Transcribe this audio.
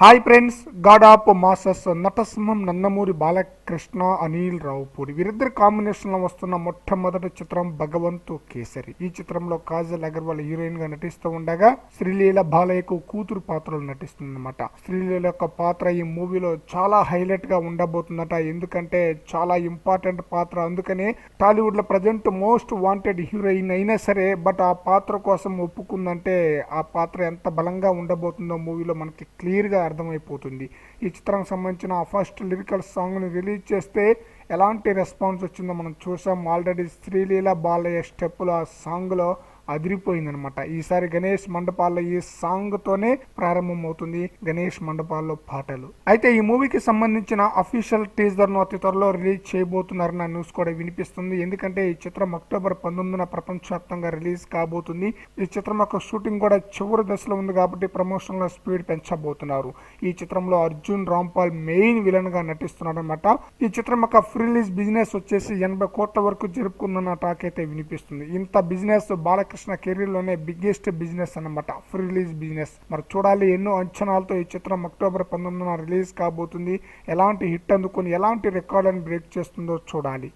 High friends गाडाप मासस नटसमम नन्नमूरी बालकृष्ण अनिल रावपूडी वीरिद्दरु कांबिनेशन वस्तुन्न मोट्टमोदटि चित्रम भगवंत केसरी। ई चित्रंलो काजल अगर्वाल हीरोइन गा नटिस्तू उंडगा श्रीलीला बालयकु कूतुरु पात्रलो नटिस्तुंदन्नमाट। श्रीलीला योक्क पात्र ई मूवीलो चाला हाईलाइट गा उंडबोतुंदट एंदुकंटे चाला इंपार्टेंट पात्र अंदुकने टालीवुड लो प्रेजेंट मोस्ट वांटेड हीरोइन अयिना सरे बट आ पात्र कोसम ओप्पुकुंदंटे आ पात्र एंत बलंगा उंडबोतुंदो मूवीलो मनकि क्लियर गा అర్థమైపోతుంది। ఈ చిత్రానికి సంబంధించిన ఫస్ట్ లిరికల్ సాంగ్ ని రిలీజ్ చేస్తే ఎలాంటి రెస్పాన్స్ వచ్చిందో మనం చూసాం। ఆల్రెడీ శ్రీలీల బాలయ్య స్టెప్పుల సాంగ్ లో అదిరిపోయిందన్నమాట। ఈసారి గణేష్ మండపాల్లో ఈ సాంగ్ తోనే ప్రారంభమవుతుంది గణేష్ మండపాల్లో పాటలు। అయితే ఈ మూవీకి సంబంధించిన అఫీషియల్ టీజర్ ను అతి త్వరలో రిలీజ్ చేయబోతున్నారన్న న్యూస్ కూడా వినిపిస్తుంది। ఎందుకంటే ఈ చిత్రం అక్టోబర్ 19న ప్రపంచవ్యాప్తంగా రిలీజ్ కాబోతుంది। ఈ చిత్రం యొక్క షూటింగ్ కూడా చివరి దశలో ఉంది కాబట్టి ప్రమోషన్ల స్పీడ్ పెంచబోతున్నారు। ఈ చిత్రంలో అర్జున్ రాంపాల్ మెయిన్ విలన్ గా నటిస్తున్నాడు అన్నమాట। ఈ చిత్రం యొక్క ఫ్రీ రిలీజ్ బిజినెస్ వచ్చేసి 80 కోట్ల వరకు జరుపుకుందన్న టాక్ అయితే వినిపిస్తుంది। ఇంత బిజినెస్ బాల కృష్ణ కెరీర్ లోనే బిగ్గెస్ట్ బిజినెస్ అన్నమాట ఫ్రీ రిలీజ్ బిజినెస్। మరి చూడాలి, ఎన్నో అంచనాలతో ఈ చిత్రం అక్టోబర్ 19న రిలీజ్ కాబోతుంది। ఎలాంటి హిట్ అందుకొని ఎలాంటి రికార్డులను బ్రేక్ చేస్తుందో చూడాలి।